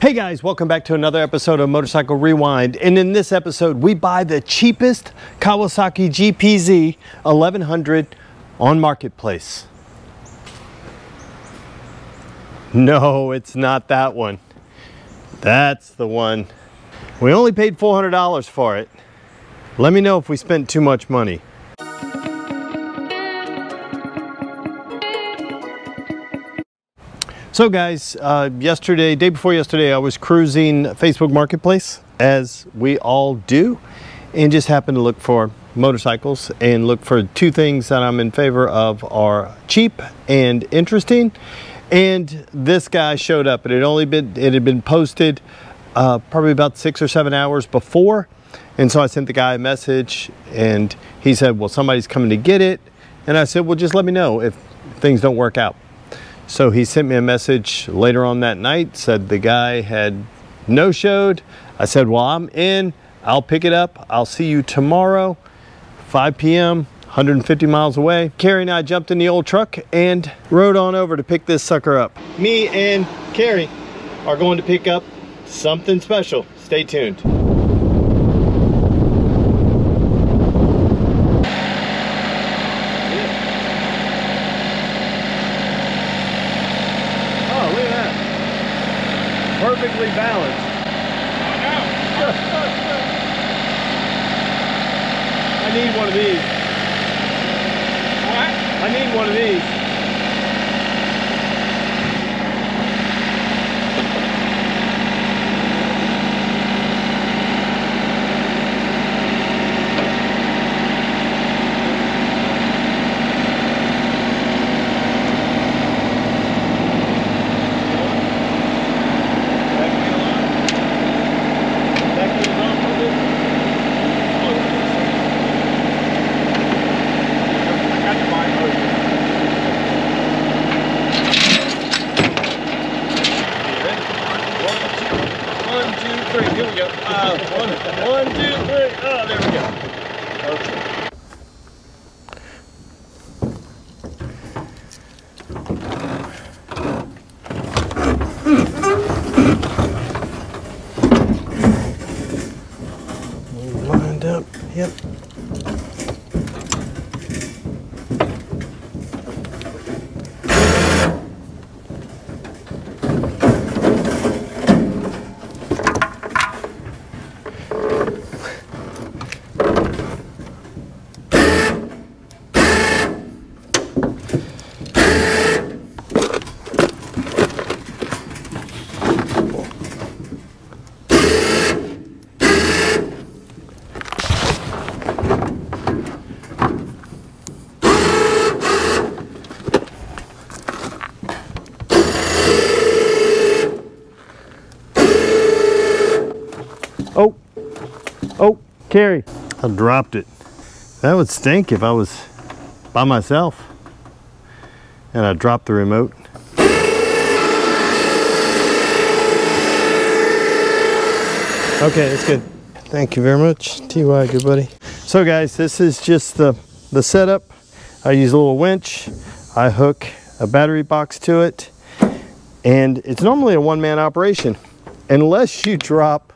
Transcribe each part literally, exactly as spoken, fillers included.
Hey guys, welcome back to another episode of Motorcycle Rewind. And in this episode, we buy the cheapest Kawasaki G P Z eleven hundred on Marketplace. No, it's not that one. That's the one. We only paid four hundred dollars for it. Let me know if we spent too much money. So guys, uh, yesterday, day before yesterday, I was cruising Facebook Marketplace, as we all do, and just happened to look for motorcycles and look for two things that I'm in favor of are cheap and interesting. And this guy showed up, and it only been it had been posted uh, probably about six or seven hours before, and so I sent the guy a message, and he said, "Well, somebody's coming to get it," and I said, "Well, just let me know if things don't work out." So he sent me a message later on that night, said the guy had no-showed. I said, well, I'm in, I'll pick it up. I'll see you tomorrow, five P M, one hundred fifty miles away. Carrie and I jumped in the old truck and rode on over to pick this sucker up. Me and Carrie are going to pick up something special. Stay tuned. Perfectly balanced. I need one of these. What? I need one of these. Yep. Carrie, I dropped it. That would stink if I was by myself and I dropped the remote. Okay, that's good. Thank you very much, T Y, good buddy. So guys, this is just the, the setup. I use a little winch. I hook a battery box to it, and it's normally a one-man operation unless you drop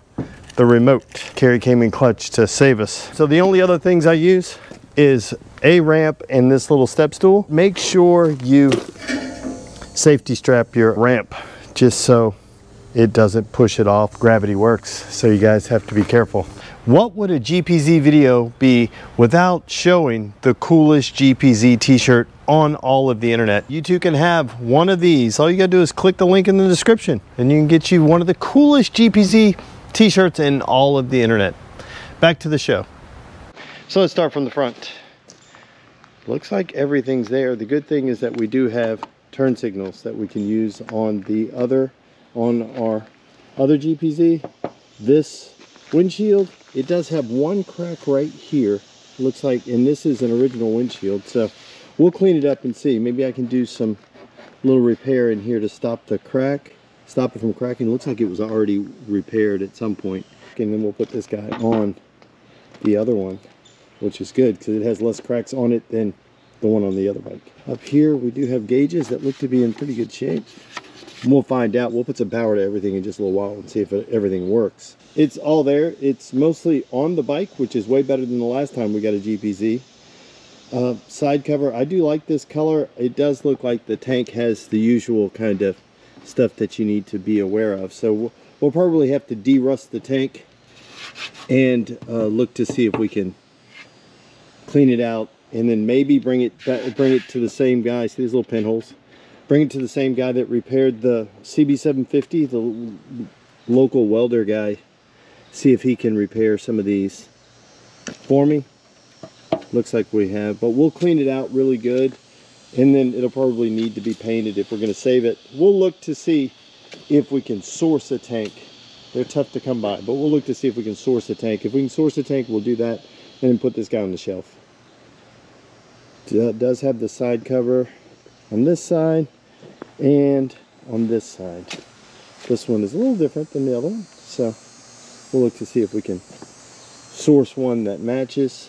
the remote. Carrie came in clutch to save us. So the only other things I use is a ramp and this little step stool. Make sure you safety strap your ramp just so it doesn't push it off. Gravity works, so you guys have to be careful. What would a G P Z video be without showing the coolest G P Z t-shirt on all of the internet? You too can have one of these. All you gotta do is click the link in the description and you can get you one of the coolest G P Z t-shirts and all of the internet. Back to the show. So let's start from the front. Looks like everything's there. The good thing is that we do have turn signals that we can use on the other, on our other G P Z. This windshield, it does have one crack right here. Looks like, and this is an original windshield, so we'll clean it up and see. Maybe I can do some little repair in here to stop the crack. Stop it from cracking. Looks like it was already repaired at some point. And then we'll put this guy on the other one, which is good because it has less cracks on it than the one on the other bike. Up here we do have gauges that look to be in pretty good shape. And we'll find out. We'll put some power to everything in just a little while and see if it, everything works. It's all there. It's mostly on the bike, which is way better than the last time we got a G P Z. Uh, side cover, I do like this color. It does look like the tank has the usual kind of stuff that you need to be aware of. So we'll, we'll probably have to de-rust the tank and uh, look to see if we can clean it out, and then maybe bring it back, bring it to the same guy. See these little pinholes? Bring it to the same guy that repaired the C B seven fifty, the local welder guy. See if he can repair some of these for me. Looks like we have, but we'll clean it out really good, and then it'll probably need to be painted if we're going to save it. We'll look to see if we can source a tank. They're tough to come by, but we'll look to see if we can source a tank. If we can source a tank, we'll do that and then put this guy on the shelf. It does have the side cover on this side and on this side. This one is a little different than the other one, so we'll look to see if we can source one that matches.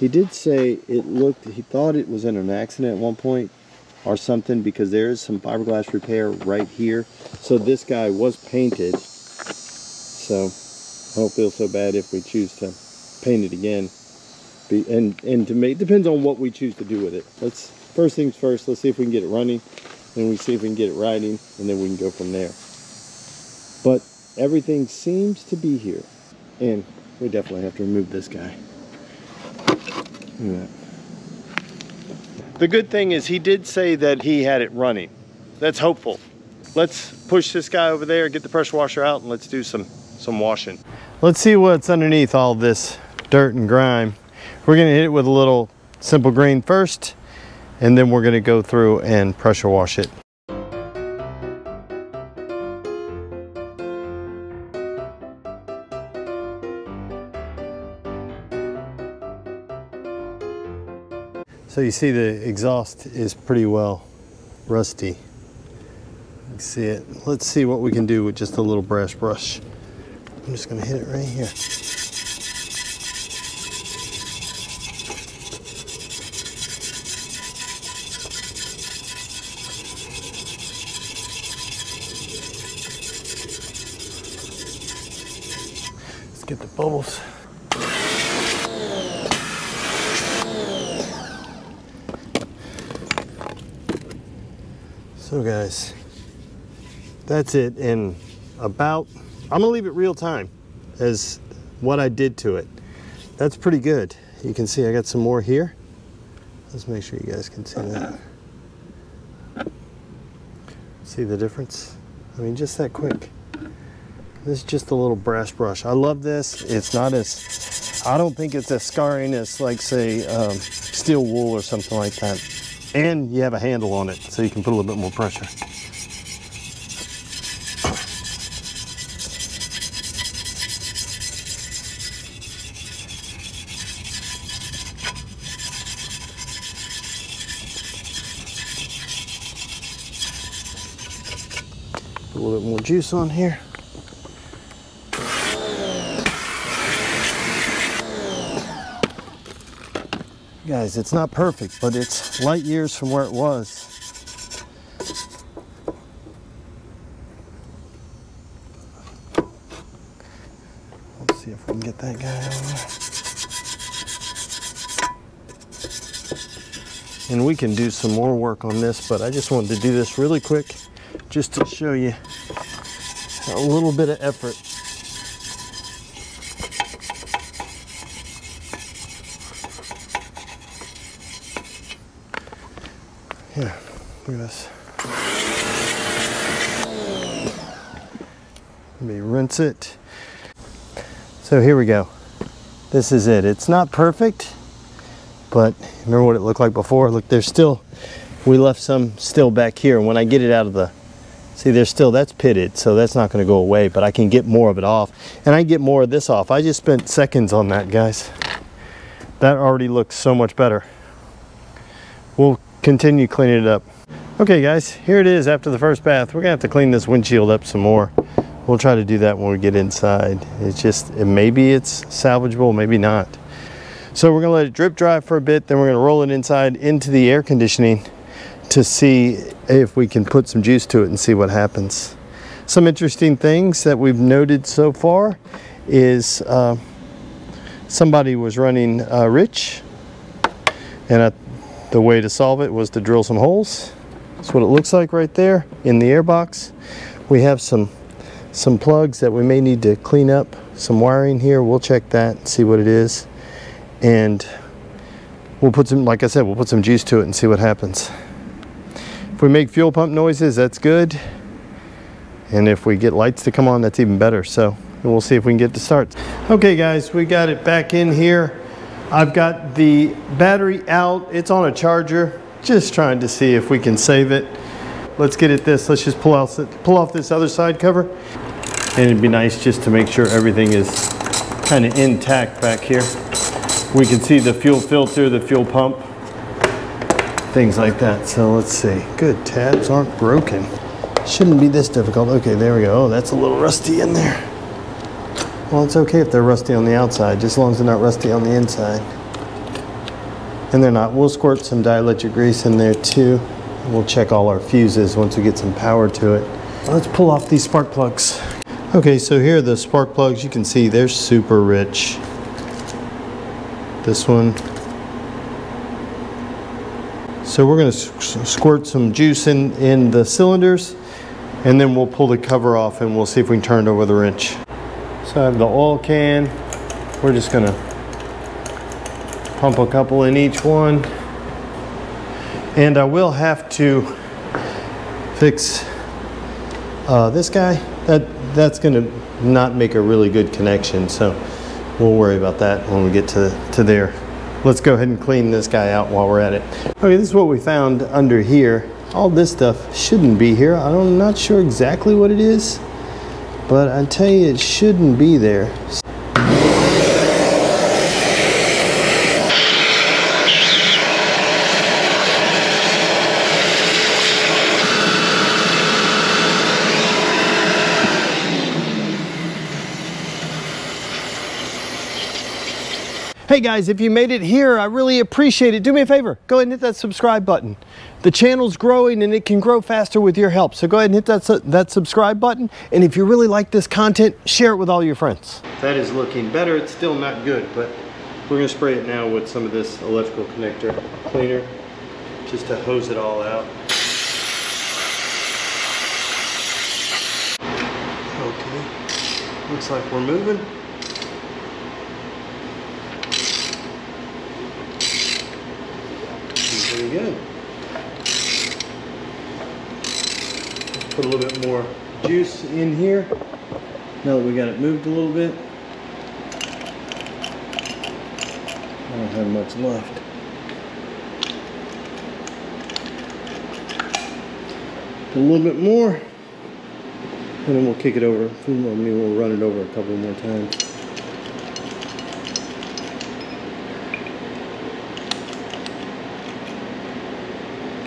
He did say it looked, he thought it was in an accident at one point or something, because there is some fiberglass repair right here. So this guy was painted. So I don't feel so bad if we choose to paint it again. Be, and, and to make, depends on what we choose to do with it. Let's, first things first, let's see if we can get it running. Then we see if we can get it riding, and then we can go from there. But everything seems to be here. And we definitely have to remove this guy. Yeah. The good thing is he did say that he had it running. That's hopeful. Let's push this guy over there, get the pressure washer out, and let's do some some washing. Let's see what's underneath all this dirt and grime. We're gonna hit it with a little simple green first, and then we're gonna go through and pressure wash it. So you see the exhaust is pretty well rusty. You can see it. Let's see what we can do with just a little brass brush. I'm just gonna hit it right here. Let's get the bubbles. So guys, that's it in about, I'm gonna leave it real time as what I did to it. That's pretty good. You can see I got some more here. Let's make sure you guys can see that. See the difference? I mean, just that quick. This is just a little brass brush. I love this. It's not as, I don't think it's as scarring as like say um, steel wool or something like that. And you have a handle on it, so you can put a little bit more pressure. Put a little bit more juice on here. Guys, it's not perfect, but it's light years from where it was. Let's see if we can get that guy out of there. And we can do some more work on this, but I just wanted to do this really quick just to show you a little bit of effort. Yeah, look at this. Let me rinse it. So here we go. This is it. It's not perfect, but remember what it looked like before? Look, there's still, we left some still back here. And when I get it out of the, see there's still, that's pitted, so that's not gonna go away, but I can get more of it off. And I can get more of this off. I just spent seconds on that, guys. That already looks so much better. We'll continue cleaning it up. Okay guys, here it is after the first bath. We're gonna have to clean this windshield up some more. We'll try to do that when we get inside. It's just, it, maybe it's salvageable, maybe not. So we're gonna let it drip dry for a bit, then we're gonna roll it inside into the air conditioning to see if we can put some juice to it and see what happens. Some interesting things that we've noted so far is uh, somebody was running uh, rich, and I, the way to solve it was to drill some holes. That's what it looks like right there in the airbox. We have some some plugs that we may need to clean up, some wiring here. We'll check that and see what it is, and we'll put some, like I said, we'll put some juice to it and see what happens. If we make fuel pump noises, that's good, and if we get lights to come on, that's even better. So we'll see if we can get to start. Okay guys, we got it back in here. I've got the battery out, it's on a charger, just trying to see if we can save it. Let's get at this. Let's just pull out, pull off this other side cover, and it'd be nice just to make sure everything is kind of intact back here. We can see the fuel filter, the fuel pump, things like that. So let's see. Good, tabs aren't broken. Shouldn't be this difficult. Okay, there we go. Oh, that's a little rusty in there. Well, it's okay if they're rusty on the outside, just as long as they're not rusty on the inside. And they're not. We'll squirt some dielectric grease in there too. We'll check all our fuses once we get some power to it. Let's pull off these spark plugs. Okay, so here are the spark plugs. You can see they're super rich. This one. So we're going to squirt some juice in, in the cylinders, and then we'll pull the cover off and we'll see if we can turn it over the wrench. So I have the oil can. We're just gonna pump a couple in each one. And I will have to fix uh, this guy. That, that's gonna not make a really good connection. So we'll worry about that when we get to, to there. Let's go ahead and clean this guy out while we're at it. Okay, this is what we found under here. All this stuff shouldn't be here. I'm not sure exactly what it is, but I tell you, it shouldn't be there. Hey guys, if you made it here, I really appreciate it. Do me a favor, go ahead and hit that subscribe button. The channel's growing and it can grow faster with your help. So go ahead and hit that, su that subscribe button. And if you really like this content, share it with all your friends. That is looking better. It's still not good, but we're gonna spray it now with some of this electrical connector cleaner, just to hose it all out. Okay, looks like we're moving. Pretty good. Let's put a little bit more juice in here now that we got it moved a little bit. I don't have much left. A little bit more, and then we'll kick it over. I mean, we'll run it over a couple more times.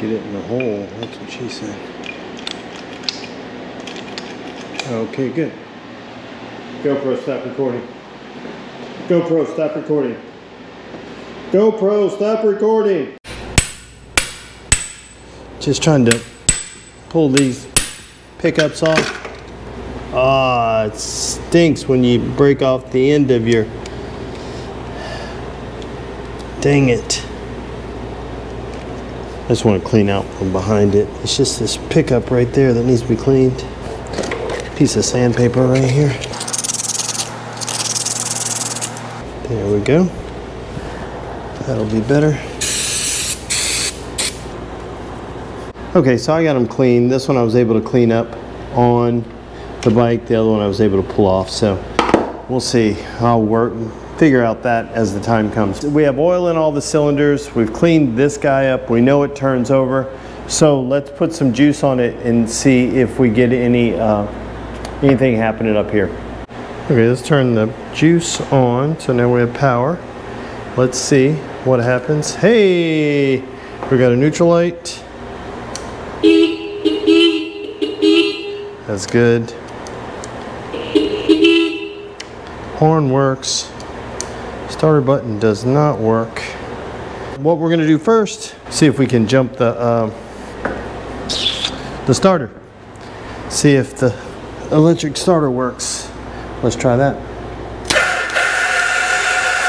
Get it in the hole, that's what she said. Okay, good. GoPro, stop recording. GoPro, stop recording. GoPro, stop recording. Just trying to pull these pickups off. Ah, it stinks when you break off the end of your... Dang it. I just want to clean out from behind it. It's just this pickup right there that needs to be cleaned. Piece of sandpaper right here. There we go. That'll be better. Okay, so I got them clean. This one I was able to clean up on the bike. The other one I was able to pull off. So we'll see. I'll work. Figure out that as the time comes. We have oil in all the cylinders. We've cleaned this guy up. We know it turns over. So let's put some juice on it and see if we get any uh, anything happening up here. Okay, let's turn the juice on. So now we have power. Let's see what happens. Hey, we got a neutral light. That's good. Horn works. Starter button does not work. What we're gonna do first, see if we can jump the uh, the starter. See if the electric starter works. Let's try that.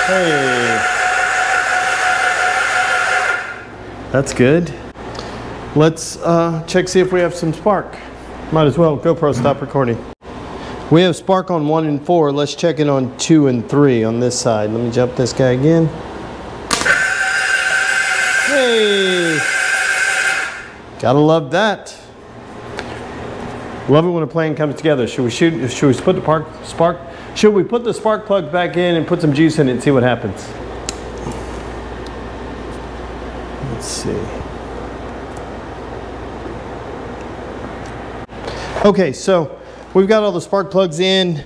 Hey. That's good. Let's uh, check, see if we have some spark. Might as well, GoPro, stop recording. We have spark on one and four. Let's check it on two and three on this side. Let me jump this guy again. Hey! Gotta love that. Love it when a plan comes together. Should we shoot, should we put the park, spark, should we put the spark plug back in and put some juice in it and see what happens? Let's see. Okay, so we've got all the spark plugs in.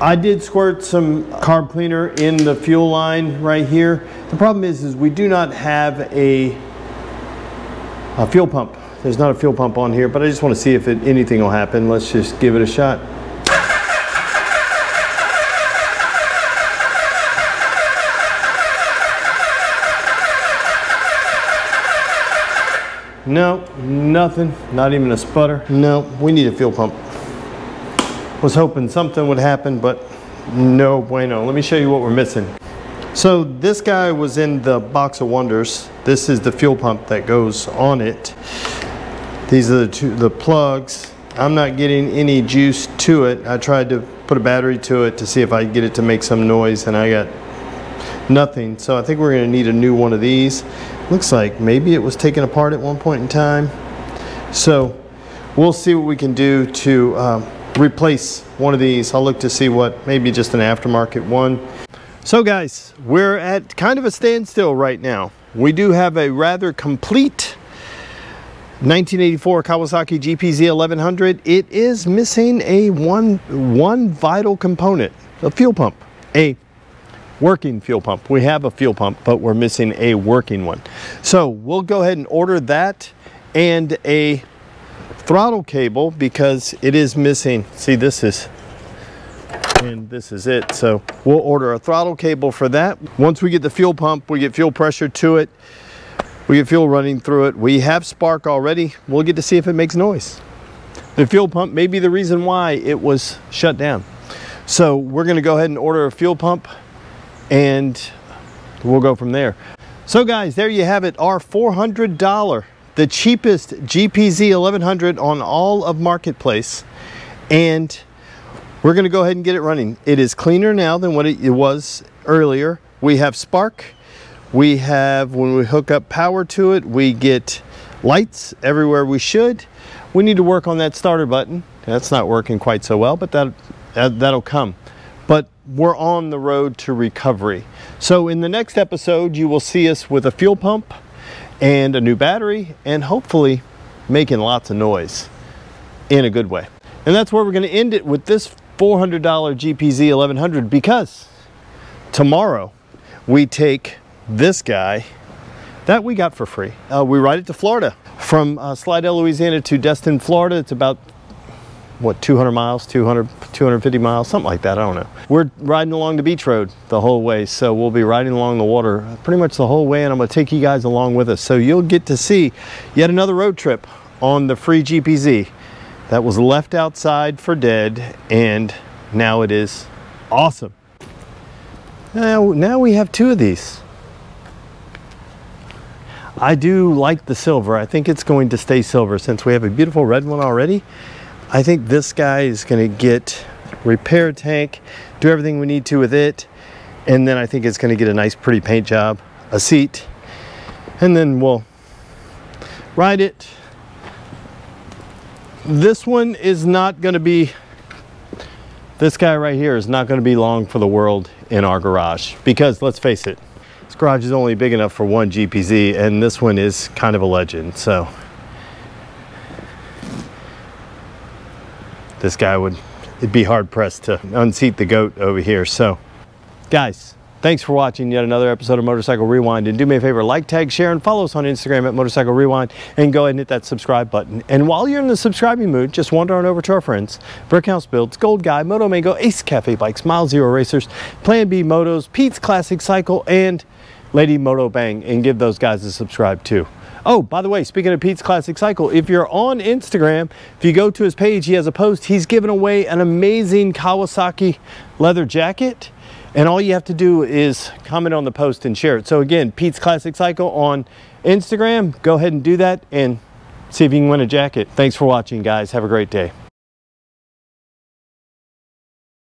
I did squirt some carb cleaner in the fuel line right here. The problem is, is we do not have a, a fuel pump. There's not a fuel pump on here, but I just want to see if it, anything will happen. Let's just give it a shot. No, nothing, not even a sputter. No, we need a fuel pump. Was hoping something would happen, but no bueno. Let me show you what we're missing. So this guy was in the box of wonders. This is the fuel pump that goes on it. These are the two, the plugs. I'm not getting any juice to it. I tried to put a battery to it to see if I could get it to make some noise, and I got nothing. So I think we're gonna need a new one of these. Looks like maybe it was taken apart at one point in time. So we'll see what we can do to um, replace one of these. I'll look to see what, maybe just an aftermarket one. So guys, we're at kind of a standstill right now. We do have a rather complete nineteen eighty-four Kawasaki G P Z eleven hundred. It is missing a one, one vital component, a fuel pump, a working fuel pump. We have a fuel pump, but we're missing a working one. So we'll go ahead and order that and a throttle cable because it is missing. See, this is, and this is it. So we'll order a throttle cable for that. Once we get the fuel pump, we get fuel pressure to it. We get fuel running through it. We have spark already. We'll get to see if it makes noise. The fuel pump may be the reason why it was shut down. So we're going to go ahead and order a fuel pump and we'll go from there. So guys, there you have it, our four hundred dollar, the cheapest G P Z eleven hundred on all of Marketplace, and we're going to go ahead and get it running. It is cleaner now than what it was earlier. We have spark, we have, when we hook up power to it, we get lights everywhere we should. We need to work on that starter button. That's not working quite so well, but that, that that'll come. But we're on the road to recovery. So in the next episode, you will see us with a fuel pump and a new battery and hopefully making lots of noise in a good way. And that's where we're going to end it, with this four hundred dollar G P Z eleven hundred, because tomorrow we take this guy that we got for free. Uh, we ride it to Florida. From uh, Slidell, Louisiana to Destin, Florida, it's about what, two hundred miles, two hundred, two hundred fifty miles, something like that, I don't know. We're riding along the beach road the whole way, so we'll be riding along the water pretty much the whole way, and I'm gonna take you guys along with us. So you'll get to see yet another road trip on the free G P Z that was left outside for dead, and now it is awesome. Now, now we have two of these. I do like the silver. I think it's going to stay silver since we have a beautiful red one already. I think this guy is going to get repair tank, do everything we need to with it, and then I think it's going to get a nice pretty paint job, a seat, and then we'll ride it. This one is not going to be, this guy right here is not going to be long for the world in our garage, because let's face it, this garage is only big enough for one G P Z, and this one is kind of a legend. So this guy would, it'd be hard pressed to unseat the goat over here. So guys, thanks for watching yet another episode of Motorcycle Rewind, and do me a favor, like, tag, share, and follow us on Instagram at Motorcycle Rewind, and go ahead and hit that subscribe button. And while you're in the subscribing mood, just wander on over to our friends, Brickhouse Builds, Gold Guy, Moto Mango, Ace Cafe Bikes, Mile Zero Racers, Plan B Motos, Pete's Classic Cycle, and Lady Moto Bang, and give those guys a subscribe too. Oh, by the way, speaking of Pete's Classic Cycle, if you're on Instagram, if you go to his page, he has a post. He's giving away an amazing Kawasaki leather jacket, and all you have to do is comment on the post and share it. So again, Pete's Classic Cycle on Instagram. Go ahead and do that and see if you can win a jacket. Thanks for watching, guys. Have a great day.